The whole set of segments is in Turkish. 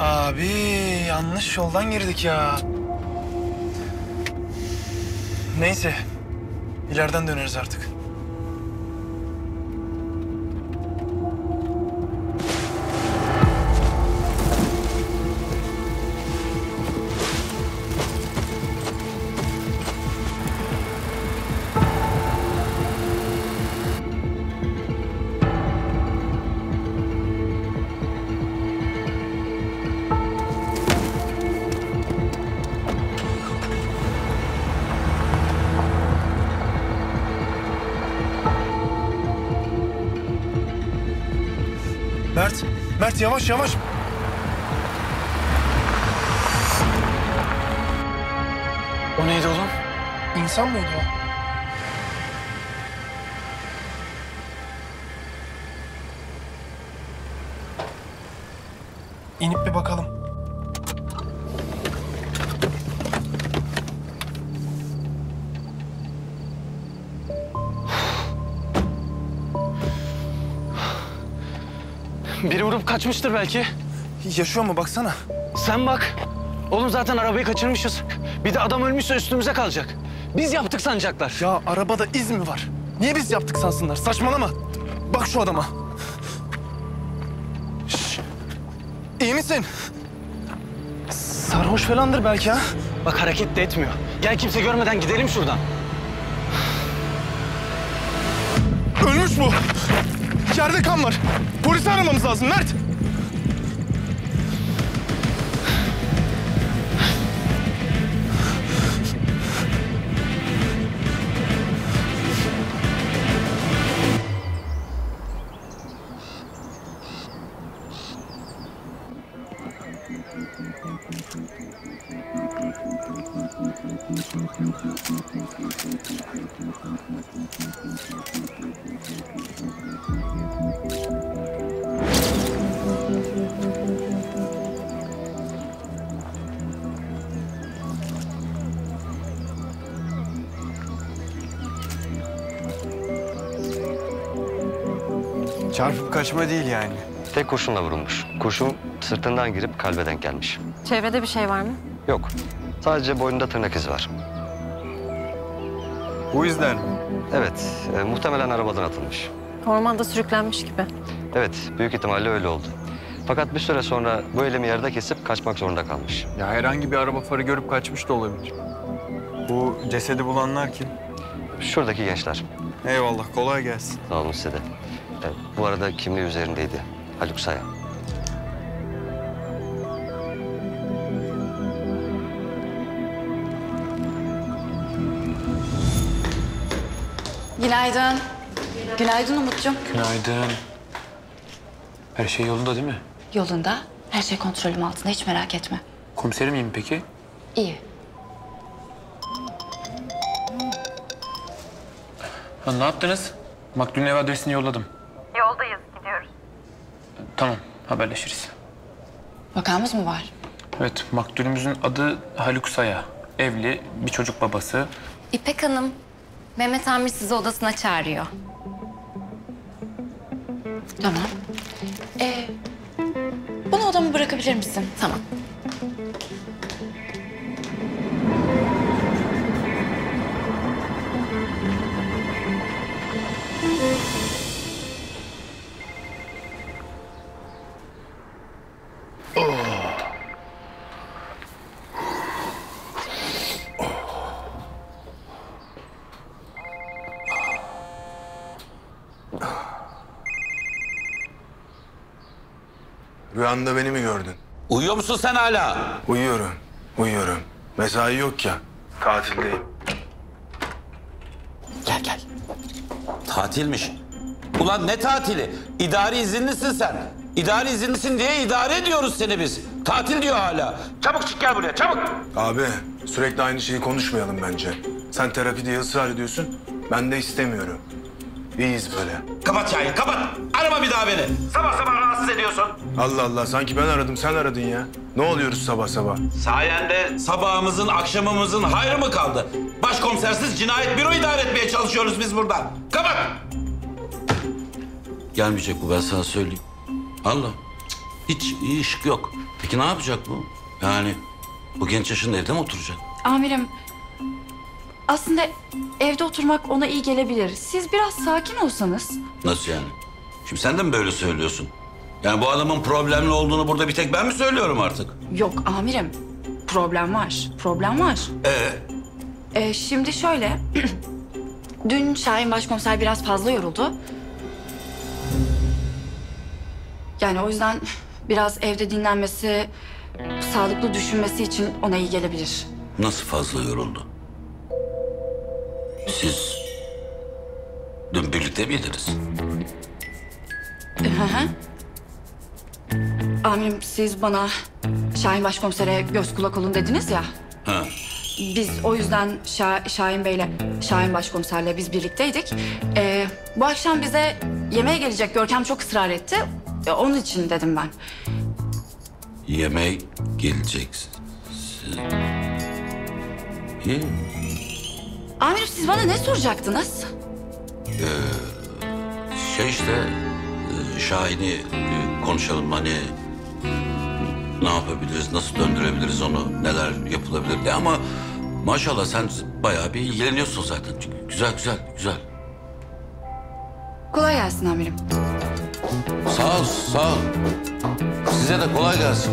Abi yanlış yoldan girdik ya. Neyse, ileriden döneriz artık. Mert yavaş yavaş. O neydi oğlum? İnsan mıydı o? İnip bir bakalım. Biri vurup kaçmıştır belki. Yaşıyor mu? Baksana. Sen bak. Oğlum zaten arabayı kaçırmışız. Bir de adam ölmüşse üstümüze kalacak. Biz yaptık sanacaklar. Ya arabada iz mi var? Niye biz yaptık sansınlar? Saçmalama. Bak şu adama. Şşş. İyi misin? Sarhoş falandır belki ha? Bak hareket de etmiyor. Gel kimse görmeden gidelim şuradan. Ölmüş bu. İçeride kan var. Polisi aramamız lazım Mert. Çarpıp kaçma değil yani. Tek kurşunla vurulmuş. Kurşun sırtından girip kalbe denk gelmiş. Çevrede bir şey var mı? Yok. Sadece boynunda tırnak izi var. Bu yüzden mi? Evet. Muhtemelen arabadan atılmış. Ormanda sürüklenmiş gibi. Evet. Büyük ihtimalle öyle oldu. Fakat bir süre sonra bu elimi yerde kesip kaçmak zorunda kalmış. Ya herhangi bir araba farı görüp kaçmış da olabilir. Bu cesedi bulanlar kim? Şuradaki gençler. Eyvallah. Kolay gelsin. Sağ olun size de. Bu arada kimliği üzerindeydi. Haluk Say. Günaydın. Günaydın Umutcuğum. Günaydın. Her şey yolunda değil mi? Yolunda. Her şey kontrolüm altında. Hiç merak etme. Komiserim iyi mi peki? İyi. Ha, ne yaptınız? Maktul'ün ev adresini yolladım. Yoldayız, gidiyoruz. Tamam, haberleşiriz. Vakamız mı var? Evet, maktulümüzün adı Haluk Say'a. Evli, bir çocuk babası. İpek Hanım, Mehmet Amir sizi odasına çağırıyor. Tamam. Bunu odama bırakabilir misin? Tamam. Rüyanda beni mi gördün? Uyuyor musun sen hala? Uyuyorum. Mesai yok ya. Tatildeyim. Tatilmiş. Ulan ne tatili? İdari izinlisin sen. İdari izinlisin diye idare ediyoruz seni biz. Tatil diyor hala. Çabuk çık gel buraya, çabuk. Abi sürekli aynı şeyi konuşmayalım bence. Sen terapi diye ısrar ediyorsun. Ben de istemiyorum. İyiyiz böyle. Kapat Şahin, kapat. Arama bir daha beni. Sabah sabah rahatsız ediyorsun. Allah Allah, sanki ben aradım, sen aradın ya. Ne oluyoruz sabah sabah? Sayende sabahımızın, akşamımızın hayrı mı kaldı? Başkomisersiz cinayet büro idare etmeye çalışıyoruz biz buradan. Kapat! Gelmeyecek bu, ben sana söyleyeyim. Allah, hiç iyi ışık yok. Peki ne yapacak bu? Yani bu genç yaşında evde mi oturacak? Amirim, aslında evde oturmak ona iyi gelebilir. Siz biraz sakin olsanız. Nasıl yani? Şimdi sen de mi böyle söylüyorsun? Yani bu adamın problemli olduğunu burada bir tek ben mi söylüyorum artık? Yok amirim, problem var, problem var. Şimdi şöyle, dün Şahin Başkomiser biraz fazla yoruldu. Yani o yüzden biraz evde dinlenmesi, sağlıklı düşünmesi için ona iyi gelebilir. Nasıl fazla yoruldu? Siz dün birlikte miydiniz? Hı. Amirim siz bana Şahin Başkomiser'e göz kulak olun dediniz ya. Ha. Biz o yüzden Şahin Bey'le, Şahin Başkomiser'le biz birlikteydik. Bu akşam bize yemeğe gelecek. Görkem çok ısrar etti. Onun için dedim ben. Yemeğe geleceksin. İyi. Amirim siz bana ne soracaktınız? Şahin'i konuşalım, hani ne yapabiliriz, nasıl döndürebiliriz onu, neler yapılabilir diye. Ama maşallah sen bayağı bir ilgileniyorsun zaten. Güzel, güzel, güzel. Kolay gelsin amirim. Sağ ol, sağ ol. Size de kolay gelsin.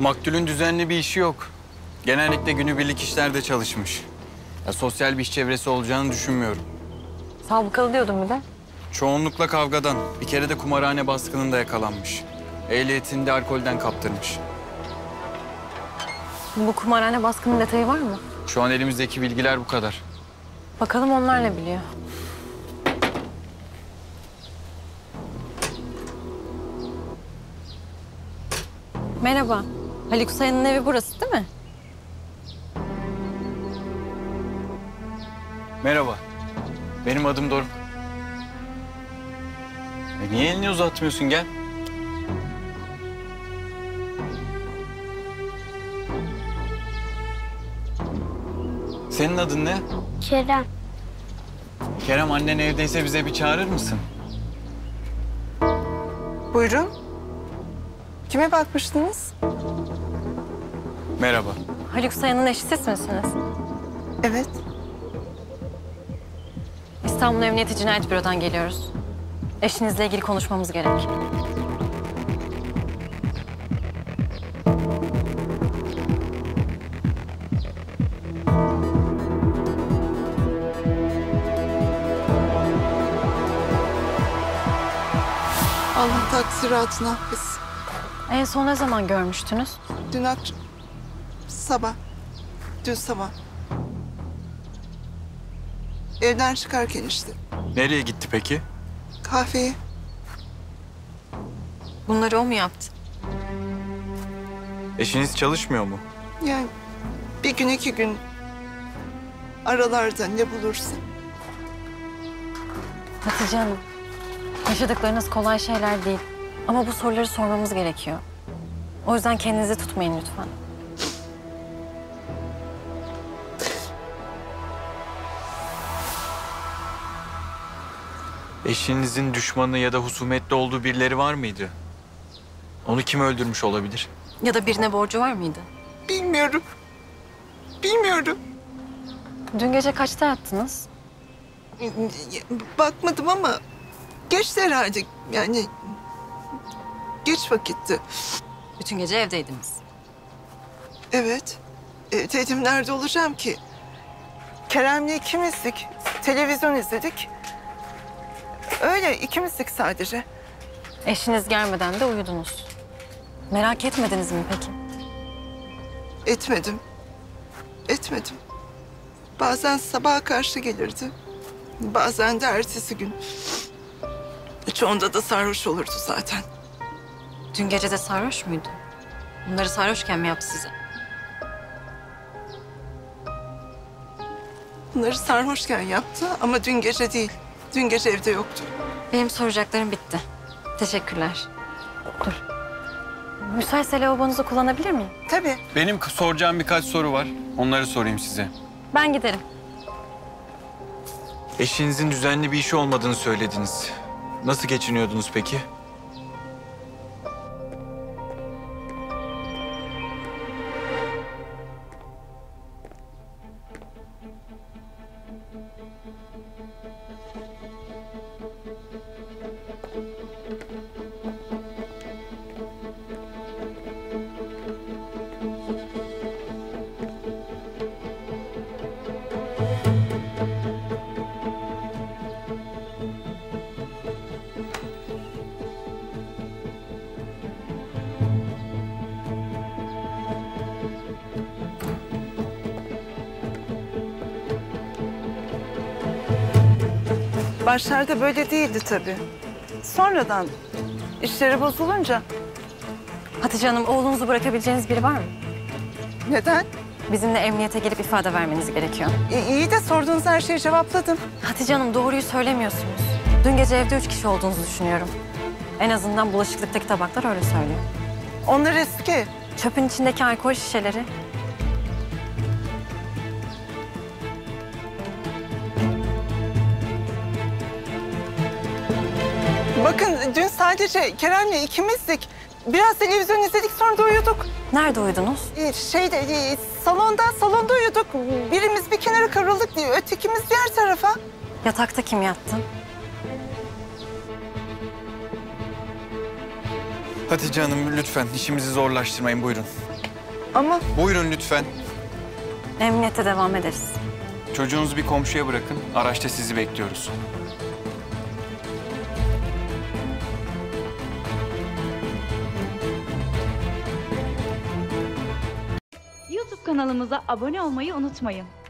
Maktul'ün düzenli bir işi yok. Genellikle günübirlik işlerde çalışmış. Ya, sosyal bir iş çevresi olacağını düşünmüyorum. Sabıkalı diyordun bir de. Çoğunlukla kavgadan. Bir kere de kumarhane baskınında yakalanmış. Ehliyetini de alkolden kaptırmış. Bu kumarhane baskının detayı var mı? Şu an elimizdeki bilgiler bu kadar. Bakalım onlar ne biliyor. Merhaba. Ali Kusay'ın evi burası değil mi? Merhaba. Benim adım Doruk. Niye elini uzatmıyorsun? Gel. Senin adın ne? Kerem. Kerem, annen evdeyse bize bir çağırır mısın? Buyurun. Kime bakmıştınız? Merhaba. Haluk Say'ın eşi siz misiniz? Evet. İstanbul Emniyeti Cinayet Büro'dan geliyoruz. Eşinizle ilgili konuşmamız gerek. Allah taksiratını affetsin. En son ne zaman görmüştünüz? Dün akşam. Sabah. Dün sabah. Evden çıkarken işte. Nereye gitti peki? Kahveye. Bunları o mu yaptı? Eşiniz çalışmıyor mu? Yani bir gün iki gün aralarda ne bulursun. Hatice Hanım, yaşadıklarınız kolay şeyler değil. Ama bu soruları sormamız gerekiyor. O yüzden kendinizi tutmayın lütfen. Eşinizin düşmanı ya da husumetli olduğu birileri var mıydı? Onu kim öldürmüş olabilir? Ya da birine borcu var mıydı? Bilmiyorum. Bilmiyorum. Dün gece kaçta yattınız? Bakmadım ama geçti herhalde. Yani Geç vakitti. Bütün gece evdeydiniz. Evet. Dedim nerede olacağım ki? Kerem'le ikimizdik. Televizyon izledik. Öyle ikimizdik sadece. Eşiniz gelmeden de uyudunuz. Merak etmediniz mi peki? Etmedim. Etmedim. Bazen sabaha karşı gelirdi. Bazen de ertesi gün. Çoğunda da sarhoş olurdu zaten. Dün gece de sarhoş muydu? Bunları sarhoşken mi yaptı size? Bunları sarhoşken yaptı ama dün gece değil. Dün gece evde yoktu. Benim soracaklarım bitti. Teşekkürler. Dur. Müsaitse lavabonuzu kullanabilir miyim? Tabii. Benim soracağım birkaç soru var. Onları sorayım size. Ben giderim. Eşinizin düzenli bir işi olmadığını söylediniz. Nasıl geçiniyordunuz peki? Başlarda böyle değildi tabii. Sonradan işleri bozulunca... Hatice Hanım, oğlunuzu bırakabileceğiniz biri var mı? Neden? Bizimle emniyete gelip ifade vermeniz gerekiyor. İyi de sorduğunuz her şeyi cevapladım. Hatice Hanım, doğruyu söylemiyorsunuz. Dün gece evde 3 kişi olduğunuzu düşünüyorum. En azından bulaşıklıktaki tabaklar öyle söylüyor. Onlar eski. Çöpün içindeki alkol şişeleri... Bakın dün sadece Kerem'le ikimizdik. Biraz televizyon izledik sonra da uyuduk. Nerede uyudunuz? Salonda uyuduk. Birimiz bir kenara kıvrıldık diye, ötekimiz diğer tarafa. Yatakta kim yattı? Hatice Hanım lütfen işimizi zorlaştırmayın, buyurun. Ama... Buyurun lütfen. Emniyete devam ederiz. Çocuğunuzu bir komşuya bırakın, araçta sizi bekliyoruz. Kanalımıza abone olmayı unutmayın.